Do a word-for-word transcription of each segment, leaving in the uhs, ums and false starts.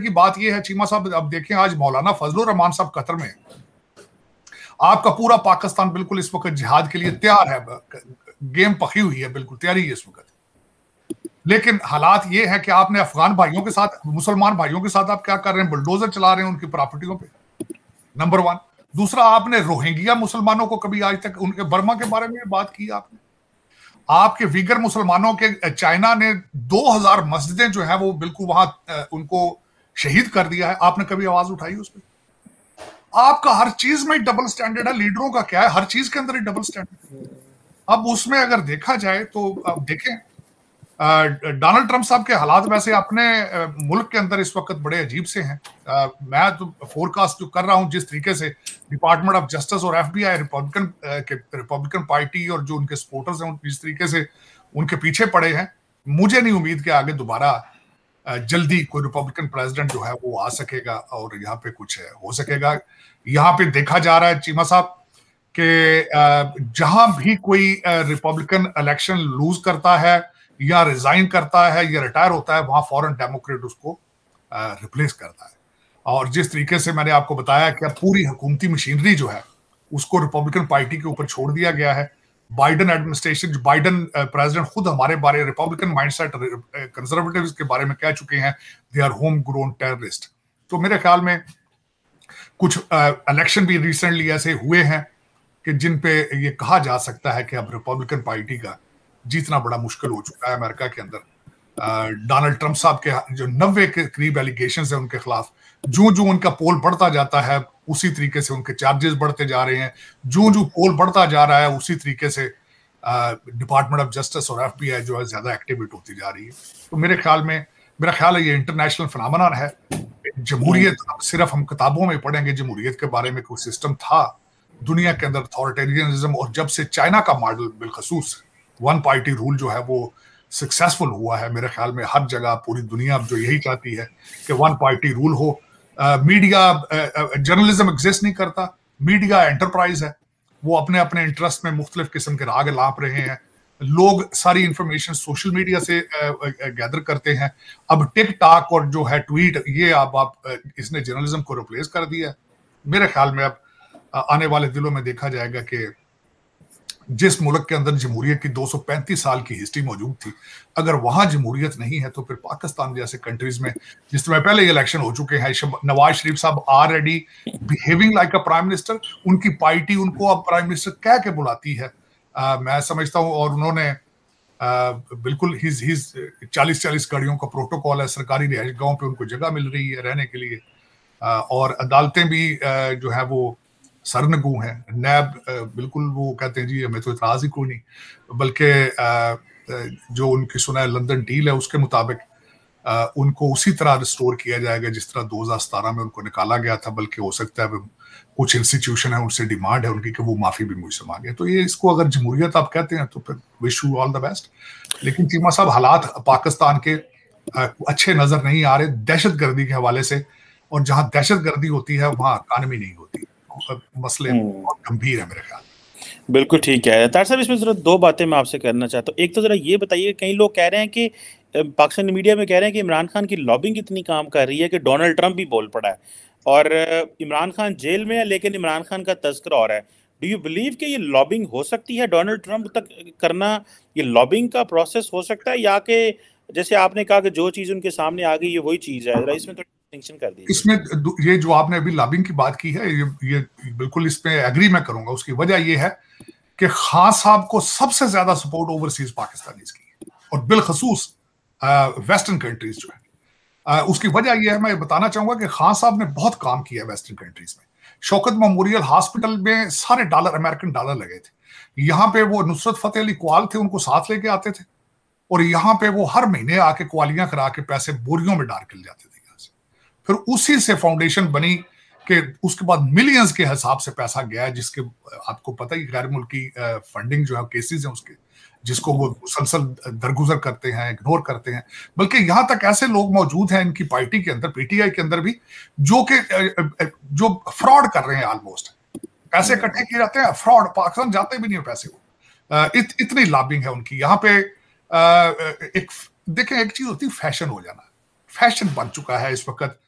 की बात यह है चीमा साहब, अब देखें आज मौलाना फजलुर रहमान साहब कतर में, आपका पूरा पाकिस्तान बिल्कुल इस वक्त जिहाद के लिए तैयार है, गेम पकी हुई है, बिल्कुल तैयारी है इस वक्त। लेकिन हालात ये है कि आपने अफगान भाइयों के साथ, मुसलमान भाइयों के साथ आप क्या कर रहे हैं, बुलडोजर चला रहे हैं उनकी प्रॉपर्टियों पर, नंबर वन। दूसरा, आपने रोहिंग्या मुसलमानों को कभी आज तक उनके बर्मा के बारे में बात की आपने, आपके वीगर मुसलमानों के चाइना ने दो हजार मस्जिदें जो है वो बिल्कुल वहां उनको शहीद कर दिया है, आपने कभी आवाज उठाई उस पर? आपका हर चीज में डबल स्टैंडर्ड है, लीडरों का क्या है, हर चीज के अंदर ही डबल स्टैंडर्ड। अब उसमें अगर देखा जाए तो अब देखें डोनाल्ड ट्रंप साहब के हालात वैसे अपने मुल्क के अंदर इस वक्त बड़े अजीब से हैं। आ, मैं तो फोरकास्ट जो कर रहा हूं, जिस तरीके से डिपार्टमेंट ऑफ जस्टिस और एफ बी आई रिपब्लिकन के रिपब्लिकन पार्टी और जो उनके सपोर्टर्स हैं जिस तरीके से उनके पीछे पड़े हैं, मुझे नहीं उम्मीद कि आगे दोबारा जल्दी कोई रिपब्लिकन प्रेसिडेंट जो है वो आ सकेगा और यहाँ पे कुछ है, हो सकेगा। यहाँ पे देखा जा रहा है चीमा साहब के जहां भी कोई रिपब्लिकन इलेक्शन लूज करता है या रिजाइन करता है या रिटायर होता है, वहां फॉरेन डेमोक्रेट उसको रिप्लेस करता है। और जिस तरीके से मैंने आपको बताया कि अब पूरी हुकूमती मशीनरी जो है उसको रिपब्लिकन पार्टी के ऊपर छोड़ दिया गया है। बाइडन एडमिनिस्ट्रेशन, बाइडन प्रेसिडेंट खुद हमारे बारे रिपब्लिकन माइंडसेट कंजर्वेटिव्स के बारे में कह चुके हैं, they are home grown terrorist. तो मेरे ख्याल में कुछ इलेक्शन uh, भी रिसेंटली ऐसे हुए हैं कि जिन पे ये कहा जा सकता है कि अब रिपब्लिकन पार्टी का जीतना बड़ा मुश्किल हो चुका है अमेरिका के अंदर। डोनाल्ड ट्रंप साहब के जो नब्बे के करीब एलिगेशन है उनके खिलाफ, जो जो उनका पोल बढ़ता जाता है उसी तरीके से उनके चार्जेस बढ़ते जा रहे हैं, जो जो पोल बढ़ता जा रहा है उसी तरीके से डिपार्टमेंट ऑफ जस्टिस और एफ बी आई जो है ज्यादा एक्टिवेट होती जा रही है। तो मेरे ख्याल में मेरा ख्याल है ये इंटरनेशनल फिनोमेनन है। जमहूरियत सिर्फ हम किताबों में पढ़ेंगे, जमहूरियत के बारे में कोई सिस्टम था दुनिया के अंदर, अथॉरिटेरियनिज्म, और जब से चाइना का मॉडल बिलखसूस वन पार्टी रूल जो है वो सक्सेसफुल हुआ है, मेरे ख्याल में हर जगह पूरी दुनिया अब जो यही चाहती है कि वन पार्टी रूल हो। मीडिया, जर्नलिज्म एग्जिस्ट नहीं करता, मीडिया एंटरप्राइज है, वो अपने अपने इंटरेस्ट में मुख्तलिफ किस्म के राग लाप रहे हैं। लोग सारी इंफॉर्मेशन सोशल मीडिया से गैदर करते हैं। अब टिकटॉक और जो है ट्वीट, ये अब आप, आप इसने जर्नलिज्म को रिप्लेस कर दिया है। मेरे ख्याल में अब आने वाले दिनों में देखा जाएगा कि जिस मुल्क के अंदर जमहूरियत की दो सौ पैंतीस साल की हिस्ट्री मौजूद थी, अगर वहां जमहूरियत नहीं है तो फिर पाकिस्तान जैसे कंट्रीज में जिस तरह पहले इलेक्शन हो चुके हैं, नवाज शरीफ साहब already behaving like a prime minister, उनकी पार्टी उनको अब प्राइम मिनिस्टर कह के बुलाती है, आ, मैं समझता हूं। और उन्होंने आ, बिल्कुल हिज हिज चालीस चालीस गाड़ियों का प्रोटोकॉल है, सरकारी रिहाइश गाहों पर उनको जगह मिल रही है रहने के लिए, आ, और अदालतें भी आ, जो है वो सरनगू हैं, नैब बिल्कुल वो कहते हैं जी हमें तो इतराज ही कोई नहीं, बल्कि जो उनकी सुना है लंदन डील है उसके मुताबिक उनको उसी तरह रिस्टोर किया जाएगा जिस तरह दो हज़ार सत्रह में उनको निकाला गया था, बल्कि हो सकता है कुछ इंस्टीट्यूशन है उनसे डिमांड है उनकी कि वो माफी भी मुझसे मांगे। तो ये इसको अगर जमहूरियत आप कहते हैं तो फिर wish you all the best. लेकिन चीमा साहब हालात पाकिस्तान के अच्छे नजर नहीं आ रहे दहशत गर्दी के हवाले से, और जहाँ दहशत गर्दी होती है वहाँ इकानमी नहीं होती, मसले बहुत गंभीर है मेरे ख्याल। बिल्कुल ठीक है तार साहब, इसमें जरा दो बातें मैं आपसे करना चाहता हूँ। एक तो जरा ये बताइए, कई लोग कह रहे हैं कि पाकिस्तानी मीडिया में कह रहे हैं कि इमरान खान की लॉबिंग इतनी काम कर रही है कि डोनाल्ड ट्रंप भी बोल पड़ा है और इमरान खान जेल में है, लेकिन इमरान खान का तस्करा हो रहा है। डू यू बिलीव कि ये लॉबिंग हो सकती है, डोनाल्ड ट्रंप तक करना ये लॉबिंग का प्रोसेस हो सकता है, या कि जैसे आपने कहा कि जो चीज़ उनके सामने आ गई ये वही चीज़ है? जरा इसमें कर इसमें ये जो आपने अभी लॉबिंग की बात की है ये ये बिल्कुल इसमें एग्री मैं करूंगा। उसकी वजह ये है कि खान साहब को सबसे ज्यादा सपोर्ट ओवरसीज पाकिस्तानीज की है, और बिलखसूस वेस्टर्न कंट्रीज जो है आ, उसकी वजह यह है, मैं बताना चाहूंगा कि खान साहब ने बहुत काम किया वेस्टर्न कंट्रीज में। शौकत मेमोरियल हॉस्पिटल में सारे डॉलर अमेरिकन डॉलर लगे थे, यहाँ पे वो नुसरत फतेह अली कवाल थे उनको साथ लेके आते थे, और यहाँ पे वो हर महीने आके कवालियां करा के पैसे बोरियों में डाल के जाते थे। फिर उसी से फाउंडेशन बनी कि उसके बाद मिलियंस के हिसाब से पैसा गया, जिसके आपको पता ही गैर मुल्की फंडिंग जो है केसेस हैं उसके, जिसको वो मुसलसल दरगुजर करते हैं, इग्नोर करते हैं। बल्कि यहाँ तक ऐसे लोग मौजूद हैं इनकी पार्टी के अंदर, पी टी आई के अंदर भी, जो कि जो फ्रॉड कर रहे हैं, ऑलमोस्ट पैसे इकट्ठे किए जाते हैं, फ्रॉड पाकिस्तान जाते भी नहीं है पैसे को, इत, इतनी लॉबिंग है उनकी। यहाँ पे एक देखें, एक चीज होती है फैशन हो जाना, फैशन बन चुका है इस वक्त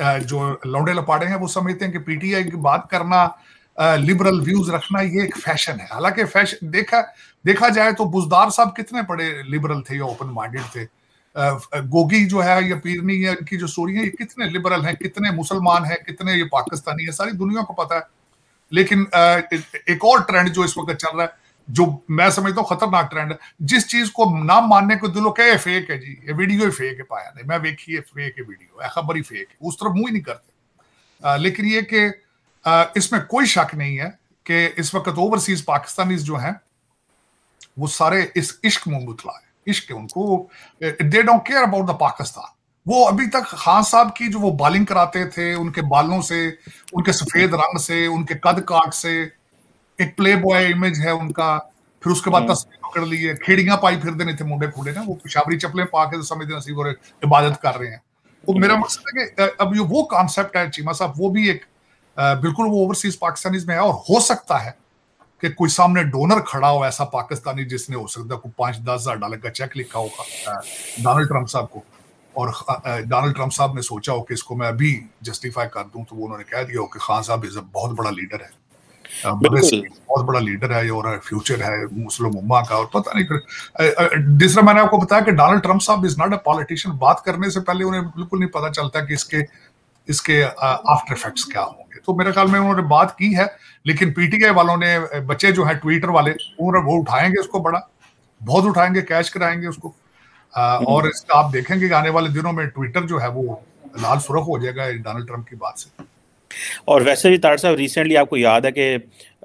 जो लौंडे लपाड़े हैं वो समझते हैं कि पीटीआई की बात करना, लिबरल व्यूज रखना ये एक फैशन है। हालांकि फैशन देखा देखा जाए तो बुजदार साहब कितने बड़े लिबरल थे या ओपन माइंडेड थे, गोगी जो है या पीरनी या इनकी जो स्टोरी है ये कितने लिबरल हैं, कितने मुसलमान हैं, कितने ये पाकिस्तानी है, सारी दुनिया को पता है। लेकिन एक और ट्रेंड जो इस वक्त चल रहा है, जो मैं समझता हूँ खतरनाक ट्रेंड है, जिस चीज को ना मानने को दिलों कहे फेक है जी, ये वीडियो ही फेक है, पाया नहीं मैं देखी है फेक है वीडियो है, खबर ही फेक है, उस तरफ मुंह ही नहीं करते। लेकिन ये कि इसमें कोई शक नहीं है कि इस वक्त ओवरसीज पाकिस्तानीज जो हैं वो सारे इस इश्क में मुबतला है, इश्क है उनको, they don't care about the Pakistan. वो अभी तक खान साहब की जो वो बॉलिंग कराते थे, उनके बालों से, उनके सफेद रंग से, उनके कद काट से, एक प्ले बॉय इमेज है उनका, फिर उसके बाद तस्वीर पकड़ लिए, खेड़ियां पाई फिरते नहीं थे मुंडे फूडे ना, वो पेशावरी चप्पलें पा के तो समझते नसीब और इबादत कर रहे हैं। तो मेरा मकसद है कि अब ये वो कॉन्सेप्ट है चीमा साहब, वो भी एक बिल्कुल वो ओवरसीज पाकिस्तानीज में है। और हो सकता है कि कोई सामने डोनर खड़ा हो ऐसा पाकिस्तानी जिसने हो सकता है कोई पाँच दस हजार डॉलर का चेक लिखा होगा डोनाल्ड ट्रम्प साहब को, और डोनाल्ड ट्रम्प साहब ने सोचा हो कि इसको मैं अभी जस्टिफाई कर दूं, तो वो उन्होंने कह दिया हो कि खान साहब इज बहुत बड़ा लीडर है, बहुत बड़ा लीडर है और फ्यूचर है मुस्लिम उम्मा का। और पता नहीं, दूसरा मैंने आपको बताया कि डोनाल्ड ट्रम्प साहब इज नॉट अ पॉलिटिशियन, बात करने से पहले उन्हें बिल्कुल नहीं पता चलता कि इसके इसके आफ्टर इफेक्ट्स क्या होंगे। तो मेरे ख्याल में उन्होंने बात की है, लेकिन पीटीआई वालों ने, बच्चे जो है ट्विटर वाले, वो उठाएंगे उसको, बड़ा बहुत उठाएंगे, कैश कराएंगे उसको। और इसका आप देखेंगे आने वाले दिनों में ट्विटर जो है वो लाल सुर्ख हो जाएगा डोनाल्ड ट्रम्प की बात से। और वैसे भी तार साहब, रिसेंटली आपको याद है कि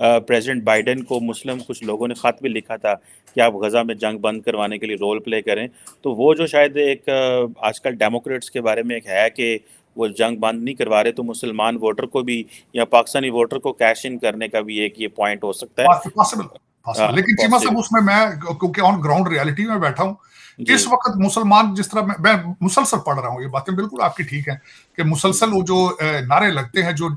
प्रेसिडेंट बाइडेन को मुस्लिम कुछ लोगों ने ख़त भी लिखा था कि आप गज़ा में जंग बंद करवाने के लिए रोल प्ले करें, तो वो जो शायद एक आजकल डेमोक्रेट्स के बारे में एक है कि वो जंग बंद नहीं करवा रहे, तो मुसलमान वोटर को भी या पाकिस्तानी वोटर को कैश इन करने का भी एक ये पॉइंट हो सकता है। Possible, possible. लेकिन चीमा साहब उसमें मैं क्योंकि ऑन ग्राउंड रियलिटी में बैठा हूँ इस वक्त, मुसलमान जिस तरह मैं, मैं मुसलसल पढ़ रहा हूँ, ये बातें बिल्कुल आपकी ठीक है कि मुसलसल वो जो नारे लगते हैं जो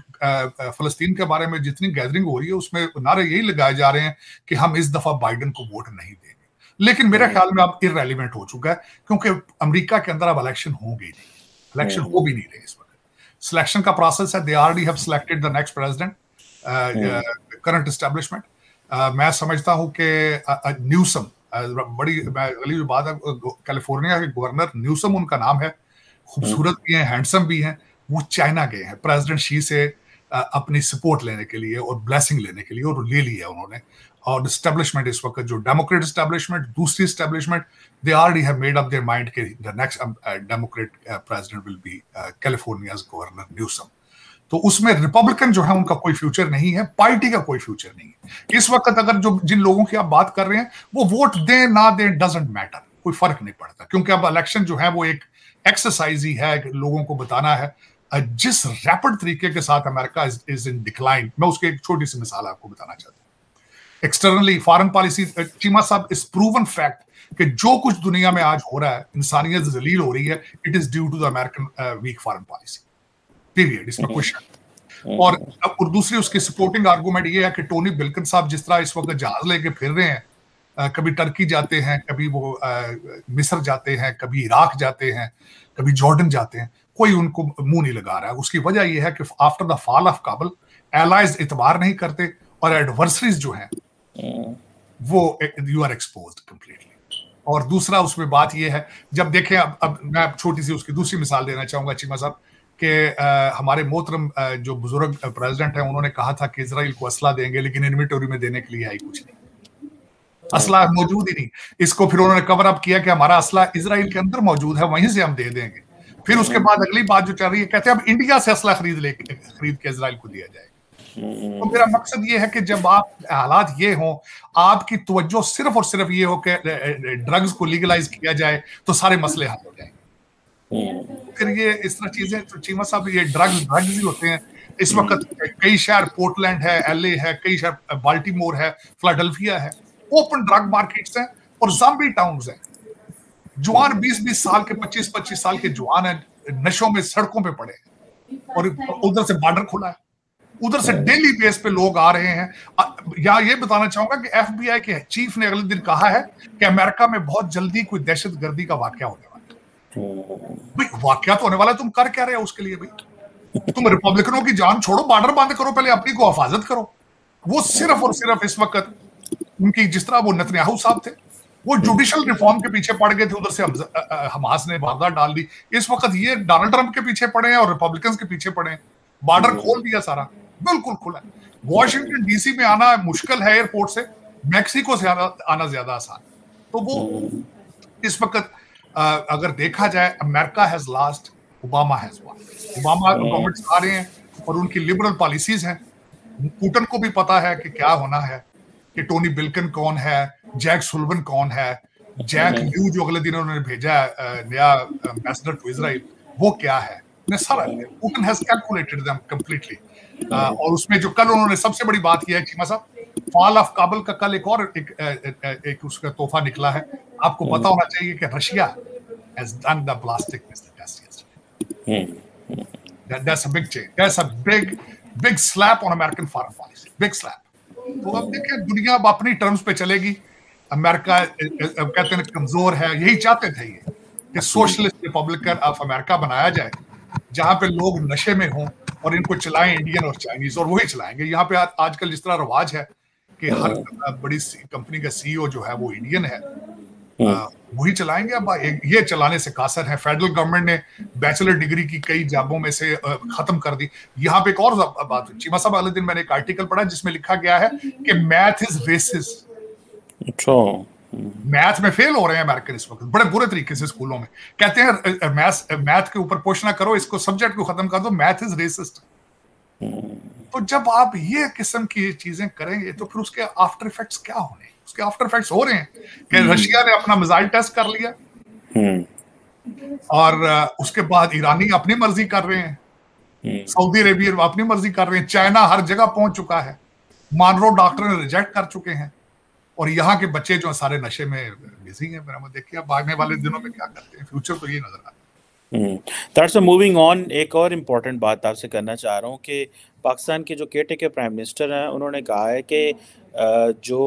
फलस्तीन के बारे में जितनी गैदरिंग हो रही है उसमें नारे यही लगाए जा रहे हैं कि हम इस दफा बाइडेन को वोट नहीं देंगे। लेकिन मेरे ख्याल में अब इररेलेवेंट हो चुका है क्योंकि अमरीका के अंदर अब इलेक्शन होंगे नहीं, इलेक्शन हो भी नहीं रहे इस वक्त, सिलेक्शन का प्रोसेस है, they already have selected the next president current establishment. मैं समझता हूँ कि न्यूसम, बड़ी अगली जो बात है, कैलिफोर्निया के गवर्नर न्यूसम उनका नाम है, खूबसूरत भी हैं, हैंडसम भी हैं, वो चाइना गए हैं प्रेसिडेंट शी से अपनी सपोर्ट लेने के लिए और ब्लेसिंग लेने के लिए, और ले लिया उन्होंने। और एस्टेब्लिशमेंट इस वक्त जो डेमोक्रेट एस्टेब्लिशमेंट, दूसरी establishment, they already have made up their mind के the next democrat president will be California's governor Newsom. तो उसमें रिपब्लिकन जो है उनका कोई फ्यूचर नहीं है, पार्टी का कोई फ्यूचर नहीं है इस वक्त। अगर जो जिन लोगों की आप बात कर रहे हैं वो वोट दें ना दें डजेंट मैटर, कोई फर्क नहीं पड़ता, क्योंकि अब इलेक्शन जो है वो एक एक्सरसाइज ही है लोगों को बताना है। जिस रैपिड तरीके के साथ अमेरिका इज इन डिक्लाइन, मैं उसकी एक छोटी सी मिसाल आपको बताना चाहता हूँ। एक्सटर्नली फॉरेन पॉलिसी, चीमा साहब, इस प्रूवन फैक्ट कि जो कुछ दुनिया में आज हो रहा है, इंसानियत जलील हो रही है, it is due to the American weak foreign policy, period, इसमें कोई शक नहीं। और और दूसरी उसकी सपोर्टिंग आर्गूमेंट ये है कि टोनी ब्लिंकन साहब जिस तरह इस वक्त जहाज लेके फिर रहे हैं, आ, कभी टर्की जाते हैं, कभी वो आ, मिस्र जाते हैं, कभी इराक जाते हैं, कभी जॉर्डन जाते हैं, कोई उनको मुंह नहीं लगा रहा है। उसकी वजह यह है कि after the fall of Kabul allies इतबार नहीं करते और एडवर्सरीज जो हैं वो यू आर एक्सपोज्ड कंप्लीटली। और दूसरा उसमें बात यह है, जब देखें, अब अब मैं छोटी सी उसकी दूसरी मिसाल देना चाहूंगा चीमा साहब कि हमारे मोहतरम जो बुजुर्ग प्रेसिडेंट हैं उन्होंने कहा था कि इसराइल को असला देंगे, लेकिन इन्वेंटरी में देने के लिए आई कुछ नहीं, असला मौजूद ही नहीं। इसको फिर उन्होंने कवर अप किया कि हमारा असला इसराइल के अंदर मौजूद है, वहीं से हम दे देंगे। फिर उसके बाद अगली बात जो चल रही है, कहते हैं अब इंडिया से असला खरीद ले खरीद के इसराइल को दिया जाएगा। तो मेरा मकसद ये है कि जब आप हालात ये हों, आपकी तवज्जो सिर्फ और सिर्फ ये हो कि ड्रग्स को लीगलाइज किया जाए तो सारे मसले हल हो जाएंगे, फिर ये इस तरह चीजें। तो चीमा साहब, ये ड्रग्स ड्रग्स ही होते हैं इस वक्त। कई शहर, पोर्टलैंड है, एलए है, कई शहर बाल्टीमोर है, फिलाडेल्फिया है, ओपन ड्रग मार्केट्स हैं और ज़ॉम्बी टाउन्स हैं। जवान बीस बीस साल के, पच्चीस पच्चीस साल के जवान हैं, नशों में सड़कों पे पड़े हैं, और उधर से बॉर्डर खुला है, उधर से डेली बेस पे लोग आ रहे हैं। या ये बताना चाहूंगा कि एफबीआई के चीफ ने अगले दिन कहा है कि अमेरिका में बहुत जल्दी कोई दहशत गर्दी का वाकया होने वाला है। भाई वाकया तो होने वाला है, तुम कर क्या रहे हो उसके लिए भाई? तुम रिपब्लिकनों की जान छोड़ो, बॉर्डर बंद करो, पहले अपनी को हिफाजत करो। वो सिर्फ और सिर्फ इस वक्त उनकी, जिस तरह वो नेतन्याहू साहब थे, वो जुडिशल रिफॉर्म के पीछे पड़ गए थे, उधर से हमास ने वारदात डाल दी। इस वक्त ये डोनाल्ड ट्रंप के पीछे पड़े हैं और रिपब्लिकन्स के पीछे पड़े हैं। बॉर्डर खोल दिया सारा, बिल्कुल खुला। वॉशिंगटन डीसी में आना मुश्किल है एयरपोर्ट से, मैक्सिको से आना ज्यादा आसान। तो वो इस वक्त अगर देखा जाए, America has lost, Obama has won. Obama government आ रहे हैं और उनकी लिबरल पॉलिसीज हैं। पुतिन को भी पता है कि क्या होना है, कि टोनी ब्लिंकन कौन है, जैक सुलवन कौन है, जैक न्यू जो अगले दिन उन्होंने भेजा नया एम्बेसडर टू इजराइल, वो क्या है, ने सारा Putin has calculated them completely. और उसमें जो कल उन्होंने सबसे बड़ी बात की है, चीमा साहब, फॉल ऑफ काबुल का कल एक और एक, एक, एक उसका तोहफा निकला है। आपको पता होना चाहिए कि Russia has done the blasting mister that's a big change, that's a big big slap on American foreign policy, big slap. तो अब देखिए दुनिया अब अपनी टर्म्स पे चलेगी। अमेरिका कहते हैं कमजोर है, यही चाहते थे ये कि सोशलिस्ट रिपब्लिक ऑफ अमेरिका बनाया जाए, जहां पे लोग नशे में हों और इनको चलाएं इंडियन और चाइनीज, और वही चलाएंगे। यहाँ पे आजकल जिस तरह रिवाज है कि हर बड़ी कंपनी का सीईओ जो है वो इंडियन है, वही चलाएंगे। अब ये चलाने से कासर है। फेडरल गवर्नमेंट ने बैचलर डिग्री की कई जाबों में से खत्म कर दी। यहाँ पे एक और बात, चीमा साहब, अगले दिन मैंने एक आर्टिकल पढ़ा जिसमें लिखा गया है कि मैथ इज रेसिस्ट। मैथ में फेल हो रहे हैं अमेरिकन इस वक्त बड़े बुरे तरीके से स्कूलों में। कहते हैं मैथ मैथ के ऊपर पोषणा करो, इसको सब्जेक्ट को खत्म कर दो, मैथ इज रेसिस्ट। तो जब आप ये किस्म की चीजें करेंगे तो फिर उसके आफ्टर इफेक्ट्स क्या होने, उसके आफ्टर इफेक्ट्स हो रहे हैं कि रशिया ने अपना मिसाइल टेस्ट कर लिया और उसके बाद ईरानी अपनी मर्जी कर रहे हैं, सऊदी अरेबिया अपनी मर्जी कर रहे हैं, चाइना हर जगह पहुंच चुका है, मानरो डॉक्टर ने रिजेक्ट कर चुके हैं, और यहाँ के बच्चे जो सारे नशे में बिजी हैं। मेरा मत देखिए आप भागने वाले दिनों में क्या करते हैं, फ्यूचर तो ये नजर आता है। That's a moving on. एक और इम्पॉर्टेंट बात आपसे करना चाह रहा हूँ कि पाकिस्तान के जो केटेकर प्राइम मिनिस्टर हैं, उन्होंने कहा है कि जो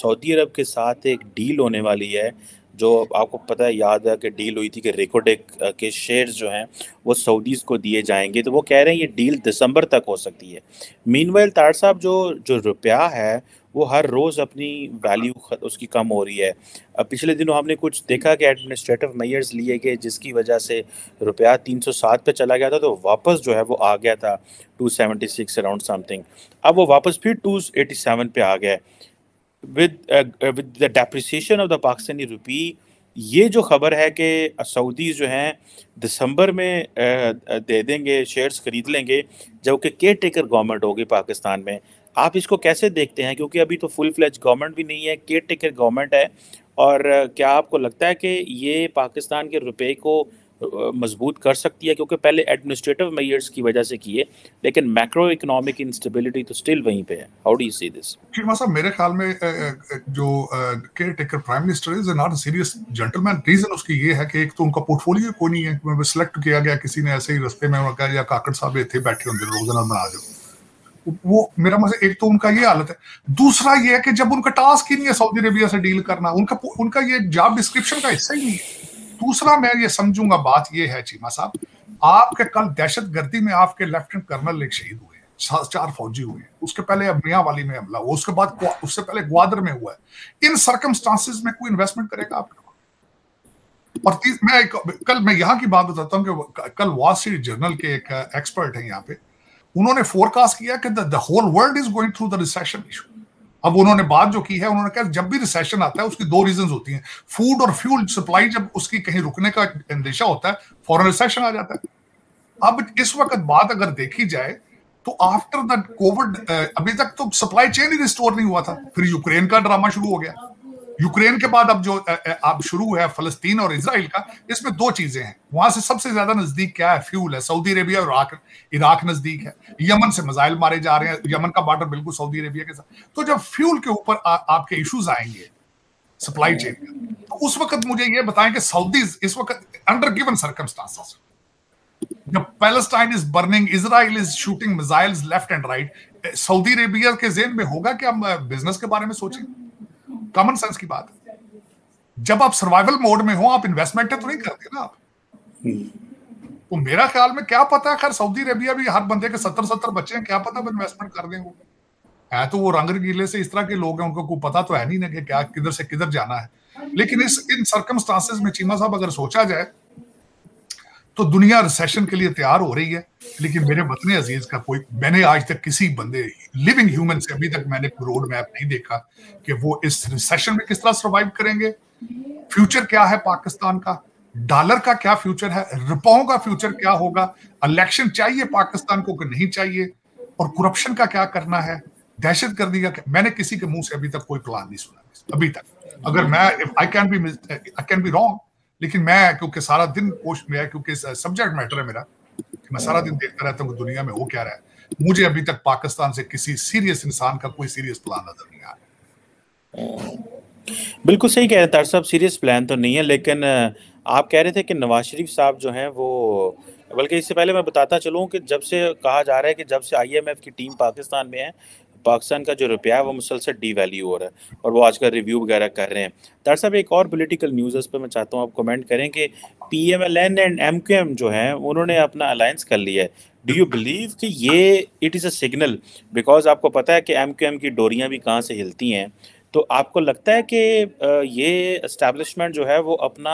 सऊदी अरब के साथ एक डील होने वाली है, जो आपको पता है, याद है कि डील हुई थी कि रिकोडेक के शेयर्स जो हैं वो सऊदीज़ को दिए जाएंगे। तो वो कह रहे हैं ये डील दिसंबर तक हो सकती है। मीनवाइल तार साहब, जो जो रुपया है वो हर रोज़ अपनी वैल्यू उसकी कम हो रही है। अब पिछले दिनों हमने कुछ देखा कि एडमिनिस्ट्रेटिव मेजर्स लिए गए जिसकी वजह से रुपया तीन सौ सात पे चला गया था, तो वापस जो है वो आ गया था two seventy six around something. अब वो वापस फिर टू एटी सेवन पे आ गया with with the depreciation of the Pakistani rupee. ये जो खबर है कि सऊदी जो हैं दिसंबर में दे देंगे, शेयर्स खरीद लेंगे, जबकि केयर टेकर गवर्नमेंट होगी पाकिस्तान में, आप इसको कैसे देखते हैं? क्योंकि अभी तो फुल फ्लेज गवर्नमेंट भी नहीं है, केयर टेकर गवर्नमेंट है। और क्या आपको लगता है कि ये पाकिस्तान के रुपए को मजबूत कर सकती है? क्योंकि पहले एडमिनिस्ट्रेटिव मेजर्स की वजह से किए, लेकिन मैक्रो इकोनॉमिक इंस्टेबिलिटी तो स्टिल वहीं पे है। How do you see this? Cheema साहब, मेरे ख्याल में जो caretaker prime minister is not a serious gentleman. Reason उसकी ये है कि एक तो उनका पोर्टफोलियो कोई नहीं है, सिलेक्ट किया गया किसी ने ऐसे ही रस्ते में, उनका या काकड़ साहब थे बैठे होंगे, रोजाना बना दो वो। मेरा मतलब एक तो उनका ये हालत है। दूसरा ये है कि जब उनका टास्क ही नहीं है सऊदी अरेबिया से डील करना, उनका उनका ये जॉब डिस्क्रिप्शन का हिस्सा ही नहीं है। दूसरा मैं ये समझूंगा, बात ये है चीमा साहब, आपके कल दहशत गर्दी में आपके लेफ्टिनेंट कर्नल एक शहीद हुए हैं, चार फौजी हुए हैं, उसके पहले मियांवाली में हमला हुआ, उसके बाद उससे पहले ग्वादर में हुआ है। इन सर्कमस्टांसिस में कोई इन्वेस्टमेंट करेगा आप? और मैं कल मैं यहाँ की बात बताता हूँ कि कल वॉल स्ट्रीट जर्नल के एक एक्सपर्ट है यहाँ पे, उन्होंने फोरकास्ट किया कि the whole world is going through the recession issue. अब उन्होंने बात जो की है, उन्होंने कहा जब भी रिसेशन आता है उसकी दो रीजंस होती हैं, फूड और फ्यूल सप्लाई। जब उसकी कहीं रुकने का अंदेशा होता है, फॉरन रिसेशन आ जाता है। अब इस वक्त बात अगर देखी जाए तो आफ्टर द कोविड अभी तक तो सप्लाई चेन ही रिस्टोर नहीं हुआ था, फिर यूक्रेन का ड्रामा शुरू हो गया। यूक्रेन के बाद अब जो आप शुरू है फलस्तीन और इसराइल का, इसमें दो चीजें हैं। वहां से सबसे ज्यादा नजदीक क्या है? फ्यूल है। सऊदी अरेबिया और इराक नजदीक है। यमन से मिसाइल मारे जा रहे हैं, यमन का बॉर्डर बिल्कुल सऊदी अरेबिया के साथ। तो जब फ्यूल के ऊपर आपके इश्यूज आएंगे सप्लाई चेन का, तो उस वक्त मुझे ये बताएं कि सऊदी इस वक्त अंडर गिवन सर्कमस्टांसेस, जब Palestine is burning, Israel is shooting missiles left and right, Saudi Arabia के जेन में होगा कि हम बिजनेस के बारे में सोचें? कॉमन सेंस की बात है। जब आप सर्वाइवल मोड में हो, आप इन्वेस्टमेंट है तो नहीं करते ना आप। तो मेरा ख्याल में क्या पता, खैर सऊदी अरेबिया भी हर बंदे के सत्तर सत्तर बच्चे हैं, क्या पता इन्वेस्टमेंट कर देंगे। है तो वो रंगर गीले से इस तरह के लोग हैं, उनको को पता तो है नहीं ना कि क्या किधर से किधर जाना है। लेकिन इस इन सर्कमस्टांसेस में चीमा साहब अगर सोचा जाए तो दुनिया रिसेशन के लिए तैयार हो रही है, लेकिन मेरे वतन अजीज का कोई, मैंने आज तक किसी बंदे लिविंग ह्यूमन से अभी तक मैंने रोड मैप नहीं देखा कि वो इस रिसेशन में किस तरह सर्वाइव करेंगे। फ्यूचर क्या है पाकिस्तान का, डॉलर का क्या फ्यूचर है, रुपयों का फ्यूचर क्या होगा, इलेक्शन चाहिए पाकिस्तान को कि नहीं चाहिए, और करप्शन का क्या करना है, दहशत कर दिया। मैंने किसी के मुंह से अभी तक कोई प्लान नहीं सुना अभी तक। अगर मैं I can be I can be wrong, लेकिन मैं क्योंकि सारा दिन कोश में है, क्योंकि सब्जेक्ट मैटर है मेरा, मैं सारा दिन देखता रहता हूँ दुनिया में हो क्या रहा है, मुझे अभी तक पाकिस्तान से किसी सीरियस इंसान का कोई सीरियस प्लान नजर नहीं आ रहा। बिल्कुल सही कह रहे हैं तार साहब, सीरियस प्लान तो नहीं है। लेकिन आप कह रहे थे कि नवाज शरीफ साहब जो हैं वो, बल्कि इससे पहले मैं बताता चलूँ कि जब से कहा जा रहा है कि जब से आईएमएफ की टीम पाकिस्तान में है, पाकिस्तान का जो रुपया है वो मुसलसल डीवैल्यू हो रहा है और वो आजकल रिव्यू वगैरह कर रहे हैं। तार साहब एक और पॉलिटिकल न्यूज़ इस पर मैं चाहता हूँ आप कमेंट करें कि पीएमएलएन एंड एमक्यूएम जो हैं उन्होंने अपना अलायंस कर लिया है। डू यू बिलीव कि ये it is a signal, because आपको पता है कि एमक्यूएम की डोरियाँ भी कहाँ से हिलती हैं, तो आपको लगता है कि ये एस्टैब्लिशमेंट जो है वो अपना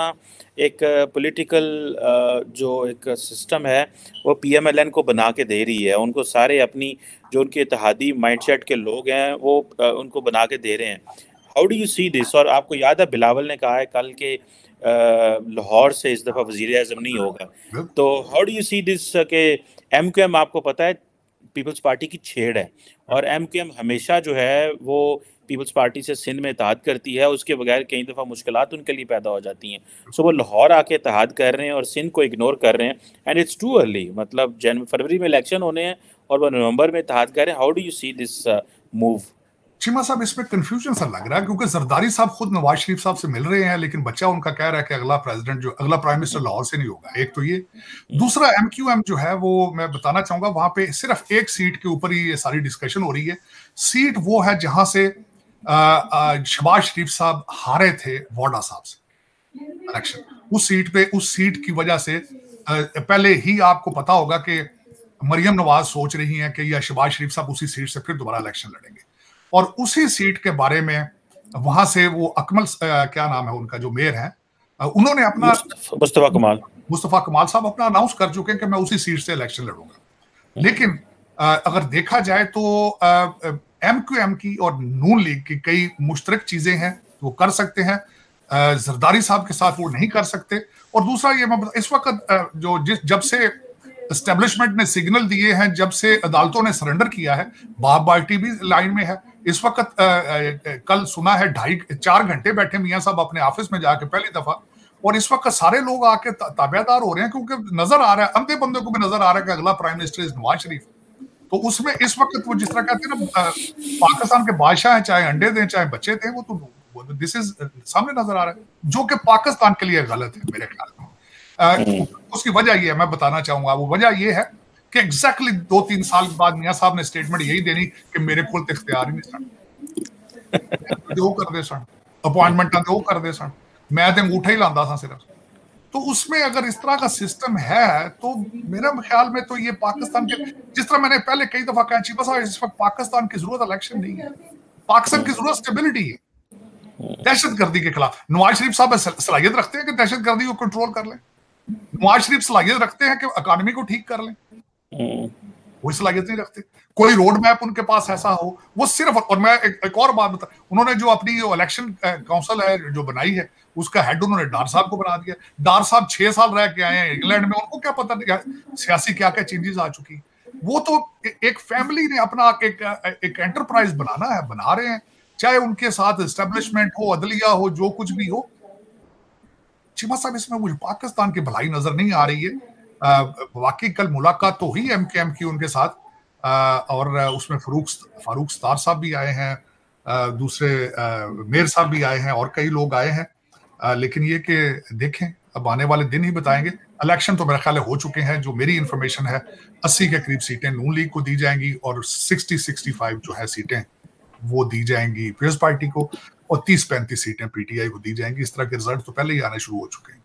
एक पॉलिटिकल जो एक सिस्टम है वो पीएमएलएन को बना के दे रही है, उनको सारे अपनी जो उनके इत्तेहादी माइंडसेट के लोग हैं वो उनको बना के दे रहे हैं। How do you see this? और आपको याद है बिलावल ने कहा है कल के लाहौर से इस दफ़ा वज़ीर आज़म नहीं होगा, तो how do you see this के एम क्यू एम आपको पता है पीपल्स पार्टी की छेड़ है और एम क्यू एम हमेशा जो है वो पीपल्स पार्टी से सिंध में इत्तेहाद करती है, उसके बगैर कई दफ़ा मुश्किलात उनके लिए पैदा हो जाती हैं। सो so, वो लाहौर आके इत्तेहाद कर रहे हैं और सिंध को इग्नोर कर रहे हैं एंड इट्स टू अर्ली, मतलब जनवरी फरवरी में इलेक्शन होने हैं और वो नवंबर में इत्तेहाद कर रहे हैं। How do you see this move? Cheema साहब इसमें कन्फ्यूजन सा लग रहा है क्योंकि जरदारी साहब खुद नवाज शरीफ साहब से मिल रहे हैं, लेकिन बच्चा उनका कह रहा है कि अगला प्रेसिडेंट जो अगला प्राइम मिनिस्टर लाहौर से नहीं होगा। एक तो ये, दूसरा एमक्यूएम जो है वो मैं बताना चाहूंगा वहां पे सिर्फ एक सीट के ऊपर ही ये सारी डिस्कशन हो रही है। सीट वो है जहां से शहबाज शरीफ साहब हारे थे वाडा साहब से इलेक्शन, उस सीट पे, उस सीट की वजह से पहले ही आपको पता होगा कि मरियम नवाज सोच रही हैं कि या शहबाज शरीफ साहब उसी सीट से फिर दोबारा इलेक्शन लड़ेंगे, और उसी सीट के बारे में वहां से वो अकमल आ, क्या नाम है उनका जो मेयर है, उन्होंने अपना मुस्तफा कमाल मुस्तफा कमाल साहब अपना अनाउंस कर चुके हैं कि मैं उसी सीट से इलेक्शन लड़ूंगा। लेकिन आ, अगर देखा जाए तो एम क्यू एम की और नून लीग की कई मुश्तरक चीजें हैं वो कर सकते हैं, आ, जरदारी साहब के साथ वो नहीं कर सकते। और दूसरा ये मैं इस वक्त जो जिस जब से एस्टेब्लिशमेंट ने सिग्नल दिए हैं, जब से अदालतों ने सरेंडर किया है, बाप बाल्टी भी लाइन में है इस वक्त। आ, आ, कल सुना है ढाई चार घंटे बैठे मियां साहब अपने ऑफिस में जाके पहली दफा, और इस वक्त सारे लोग आके ताबेदार हो रहे हैं क्योंकि नजर आ रहा है, अंधे बंदे को भी नजर आ रहा है कि अगला prime minister is Nawaz Sharif. तो उसमें इस वक्त वो जिस तरह कहते हैं ना पाकिस्तान के बादशाह है, चाहे अंडे दें चाहे बच्चे दें, वो तो दिस इज सामने नजर आ रहा है, जो कि पाकिस्तान के लिए गलत है मेरे ख्याल में। Uh, उसकी वजह यह है, मैं बताना चाहूंगा वो वजह यह है कि एग्जैक्टली exactly दो तीन साल बाद मियां साहब ने स्टेटमेंट यही देनी कि मेरे को इख्तियार ही नहीं, जो कर दे सन अपॉइंटमेंट वो कर दे सन, मैं तो अंगूठा ही लांदा था सिर्फ। तो उसमें अगर इस तरह का सिस्टम है तो मेरे ख्याल में तो ये पाकिस्तान के, जिस तरह मैंने पहले कई दफा कहा चीमा साहब, इस वक्त पाकिस्तान की जरूरत इलेक्शन नहीं है, पाकिस्तान की जरूरत स्टेबिलिटी है दहशत गर्दी के खिलाफ। नवाज शरीफ साहब सलाहियत रखते हैं कि दहशत गर्दी को कंट्रोल कर लें, नवाज शरीफ सलाहियत रखते हैं कि इकॉनमी को ठीक कर लें, वो सलाहियत नहीं रखते, कोई रोड मैप उनके पास ऐसा हो वो सिर्फ। और मैं एक, एक और बात बता, उन्होंने जो अपनी इलेक्शन काउंसिल है जो बनाई है उसका हेड उन्होंने डार साहब को बना दिया। डार साहब छह साल रह के आए हैं इंग्लैंड में, उनको क्या पता नहीं सियासी क्या क्या चेंजेस आ चुकी। वो तो एक फैमिली ने अपना एक एक एंटरप्राइज बनाना है, बना रहे हैं, चाहे उनके साथ एस्टेब्लिशमेंट हो, अदलिया हो, जो कुछ भी हो। चीमा साहब इसमें मुझे पाकिस्तान की भलाई नजर नहीं आ रही है। वाकई कल मुलाकात तो हुई एम के एम की उनके साथ, आ, और उसमें फारूक फारूक सतार साहब भी आए हैं, आ, दूसरे मेयर साहब भी आए हैं और कई लोग आए हैं, आ, लेकिन ये कि देखें अब आने वाले दिन ही बताएंगे। इलेक्शन तो मेरा ख्याल हो चुके हैं, जो मेरी इन्फॉर्मेशन है अस्सी के करीब सीटें नून लीग को दी जाएंगी और सिक्सटी सिक्सटी फाइव जो है सीटें वो दी जाएंगी पीपल्स पार्टी को और तीस पैंतीस सीटें पीटीआई को दी जाएंगी। इस तरह के रिजल्ट तो पहले ही आने शुरू हो चुके हैं।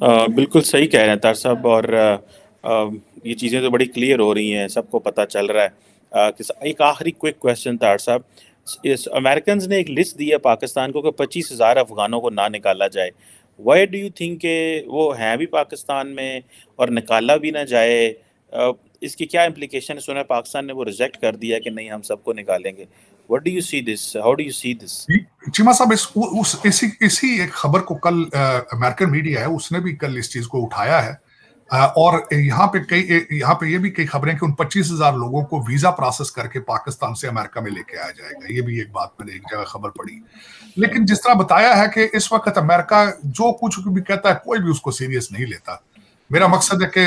आ, बिल्कुल सही कह रहे हैं तार साहब। और आ, आ, ये चीज़ें तो बड़ी क्लियर हो रही हैं, सबको पता चल रहा है। आ, एक आखिरी क्विक क्वेश्चन तार साहब, इस अमेरिकन ने एक लिस्ट दी है पाकिस्तान को कि पच्चीस हज़ार अफगानों को ना निकाला जाए। वाई डू यू थिंक के वो हैं भी पाकिस्तान में और निकाला भी ना जाए? आ, इसकी क्या इम्प्लीकेशन है? सुना पाकिस्तान ने वो रिजेक्ट कर दिया कि नहीं हम सबको निकालेंगे। What do you see this, how do you see this? Cheema साहब, इस उस इसी इसी एक खबर को कल अमेरिकन मीडिया है उसने भी कल इस चीज को उठाया है आ, और यहाँ पे कई यहाँ पे ये भी कई खबरें कि उन पच्चीस हज़ार लोगों को वीजा प्रोसेस करके पाकिस्तान से अमेरिका में लेके आया जाएगा। ये भी एक बात मैंने एक जगह खबर पड़ी। लेकिन जिस तरह बताया है कि इस वक्त अमेरिका जो कुछ भी कहता है कोई भी उसको सीरियस नहीं लेता। मेरा मकसद है कि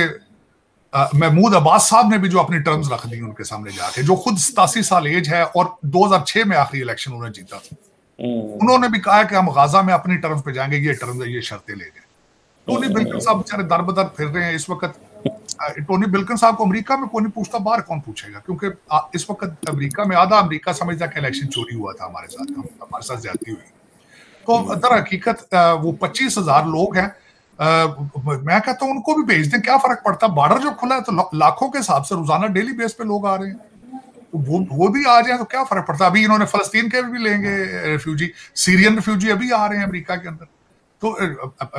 महमूद अब्बास साहब ने भी जो अपनी टर्म्स रख दी उनके सामने जाके, जो खुद सतासी साल एज है और दो हज़ार छह में आखिरी इलेक्शन उन्होंने जीता था, उन्होंने भी कहा कि हम गाजा में अपनी टर्म्स पे जाएंगे, ये टर्म्स है, ये शर्तें लेंगे। टोनी ब्लिंकन साहब बेचारे दर बदर फिर रहे हैं इस वक्त। टोनी ब्लिंकन साहब को अमरीका में कोई नहीं पूछता, बाहर कौन पूछेगा? क्योंकि इस वक्त अमरीका में आधा अमरीका समझता है कि इलेक्शन चोरी हुआ था, हमारे साथ हमारे साथ ज्यादती हुई। तो दर हकीकत वो पच्चीस हजार लोग हैं। Uh, मैं कहता हूँ उनको भी भेज दें, क्या फर्क पड़ता है? बॉर्डर जो खुला है तो लाखों के हिसाब से रोजाना डेली बेस पे लोग आ रहे हैं, तो वो वो भी आ जाए तो क्या फर्क पड़ता है? अभी इन्होंने फलस्तीन के भी लेंगे रेफ्यूजी, सीरियन रेफ्यूजी अभी आ रहे हैं अमेरिका के अंदर। तो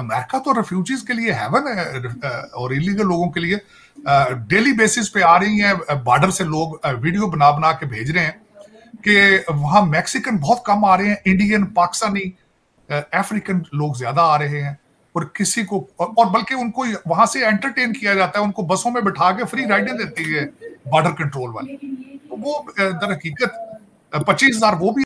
अमेरिका तो रेफ्यूजीज के लिए हेवन है और इलीगल लोगों के लिए डेली बेसिस पे आ रही है। बॉर्डर से लोग वीडियो बना बना के भेज रहे हैं कि वहाँ मैक्सिकन बहुत कम आ रहे हैं, इंडियन, पाकिस्तानी, अफ्रीकन लोग ज्यादा आ रहे हैं। और किसी को और बल्कि उनको वहां से एंटरटेन किया जाता है, उनको बसों में बिठा के फ्री राइडें देती है बॉर्डर कंट्रोल वाली। तो वो दर हकीकत पच्चीस हज़ार वो भी